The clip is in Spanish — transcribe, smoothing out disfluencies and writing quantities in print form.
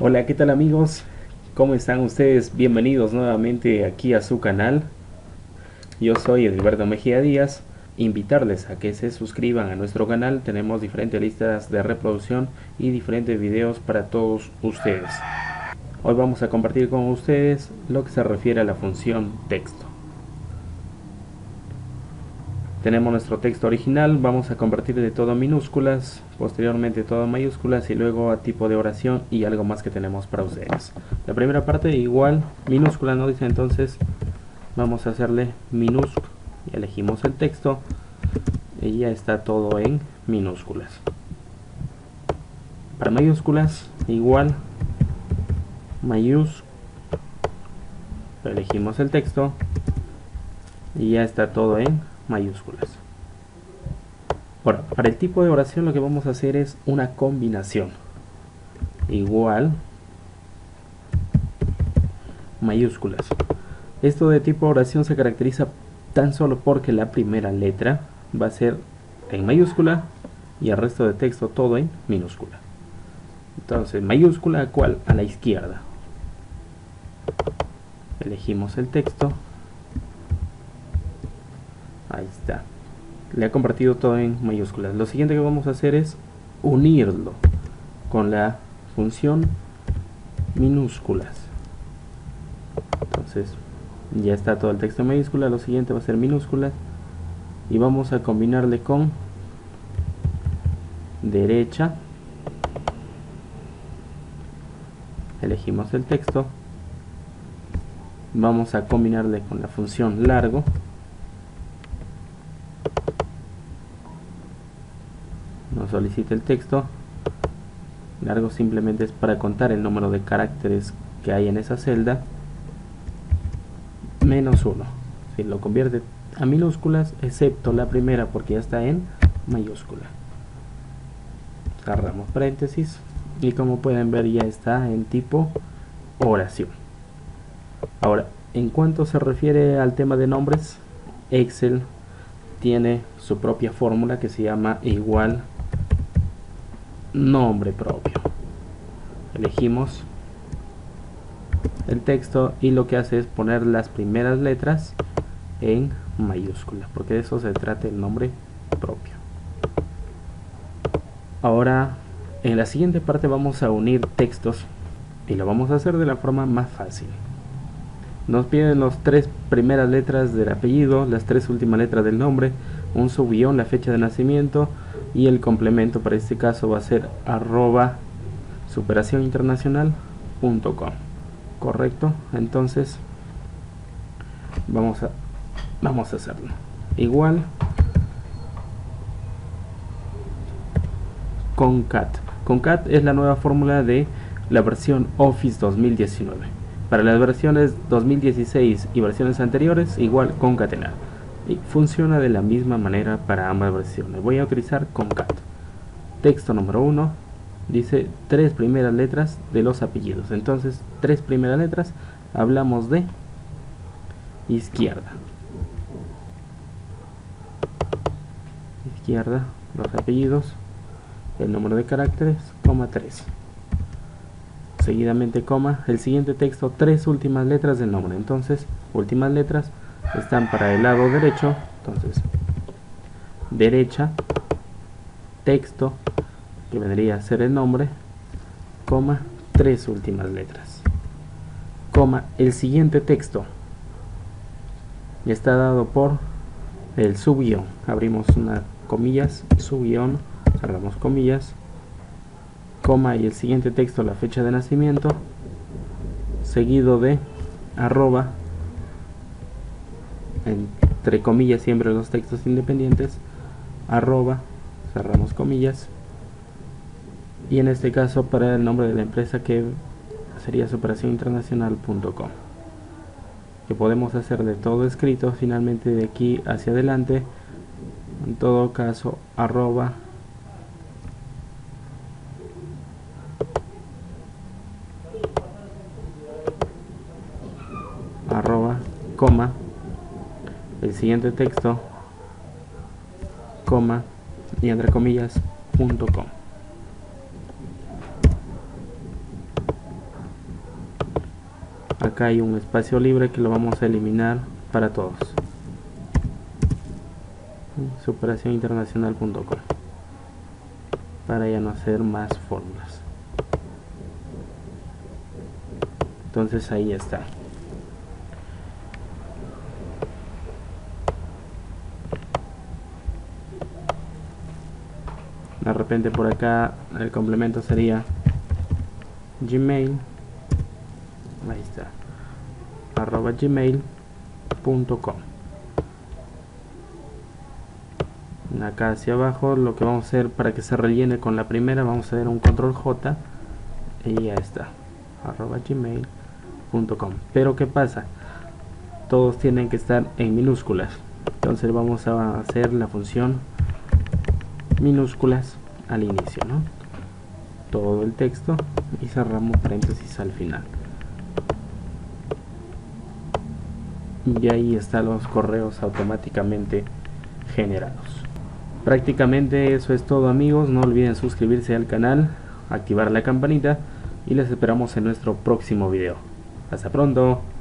Hola, ¿qué tal amigos? ¿Cómo están ustedes? Bienvenidos nuevamente aquí a su canal. Yo soy Edilberto Mejía Díaz. Invitarles a que se suscriban a nuestro canal. Tenemos diferentes listas de reproducción y diferentes videos para todos ustedes. Hoy vamos a compartir con ustedes lo que se refiere a la función texto. Tenemos nuestro texto original, vamos a convertir de todo en minúsculas, posteriormente todo en mayúsculas y luego a tipo de oración y algo más que tenemos para ustedes. La primera parte igual, minúscula no dice, entonces vamos a hacerle minúscula. Elegimos el texto y ya está todo en minúsculas. Para mayúsculas igual, mayúscula, elegimos el texto y ya está todo en mayúsculas. Ahora, para el tipo de oración lo que vamos a hacer es una combinación. Igual, mayúsculas. Esto de tipo de oración se caracteriza tan solo porque la primera letra va a ser en mayúscula y el resto de texto todo en minúscula. Entonces, mayúscula, ¿cuál? A la izquierda. Elegimos el texto. Ahí está, le ha compartido todo en mayúsculas. Lo siguiente que vamos a hacer es unirlo con la función minúsculas. Entonces ya está todo el texto en mayúsculas. Lo siguiente va a ser minúsculas y vamos a combinarle con derecha. Elegimos el texto, vamos a combinarle con la función largo. Nos solicita el texto. Largo simplemente es para contar el número de caracteres que hay en esa celda. -1. Si lo convierte a minúsculas, excepto la primera porque ya está en mayúscula. Cerramos paréntesis. Y como pueden ver ya está en tipo oración. Ahora, en cuanto se refiere al tema de nombres, Excel tiene su propia fórmula que se llama igual nombre propio. Elegimos el texto y lo que hace es poner las primeras letras en mayúsculas, porque de eso se trata el nombre propio. Ahora, en la siguiente parte vamos a unir textos y lo vamos a hacer de la forma más fácil. Nos piden las tres primeras letras del apellido, las tres últimas letras del nombre, un subguión, la fecha de nacimiento y el complemento. Para este caso va a ser @superacioninternacional.com, correcto. Entonces vamos a hacerlo igual concat. Concat es la nueva fórmula de la versión Office 2019. Para las versiones 2016 y versiones anteriores, igual concatenar. Y funciona de la misma manera para ambas versiones. Voy a utilizar concat. Texto número 1 dice tres primeras letras de los apellidos. Entonces, tres primeras letras, hablamos de izquierda. Izquierda, los apellidos, el número de caracteres, coma 3. Seguidamente coma, el siguiente texto, tres últimas letras del nombre. Entonces, últimas letras están para el lado derecho, entonces derecha, texto, que vendría a ser el nombre, coma, tres últimas letras, coma, el siguiente texto y está dado por el subguión. Abrimos unas comillas, subguión, cerramos comillas, coma y el siguiente texto, la fecha de nacimiento, seguido de arroba, entre comillas siempre los textos independientes, arroba, cerramos comillas, y en este caso para el nombre de la empresa que sería superacioninternacional.com, que podemos hacer de todo escrito. Finalmente de aquí hacia adelante, en todo caso arroba, coma, el siguiente texto, coma y entre comillas punto com. acá hay un espacio libre que lo vamos a eliminar para todos. Superacioninternacional.com, para ya no hacer más fórmulas. Entonces ahí está. De repente por acá el complemento sería Gmail, ahí está, @gmail.com. Acá hacia abajo lo que vamos a hacer para que se rellene con la primera, vamos a dar un Control J y ya está, @gmail.com. Pero ¿qué pasa? Todos tienen que estar en minúsculas, entonces vamos a hacer la función minúsculas al inicio, ¿no? Todo el texto y cerramos paréntesis al final. Y ahí están los correos automáticamente generados. Prácticamente eso es todo, amigos. No olviden suscribirse al canal, activar la campanita y les esperamos en nuestro próximo video. Hasta pronto.